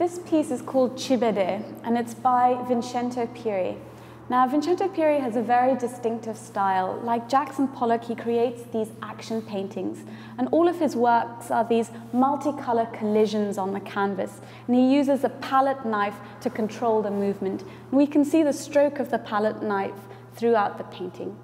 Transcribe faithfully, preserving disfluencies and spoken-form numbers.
This piece is called Chibede, and it's by Vincentio Phiri. Now, Vincentio Phiri has a very distinctive style. Like Jackson Pollock, he creates these action paintings, and all of his works are these multicolor collisions on the canvas, and he uses a palette knife to control the movement. And we can see the stroke of the palette knife throughout the painting.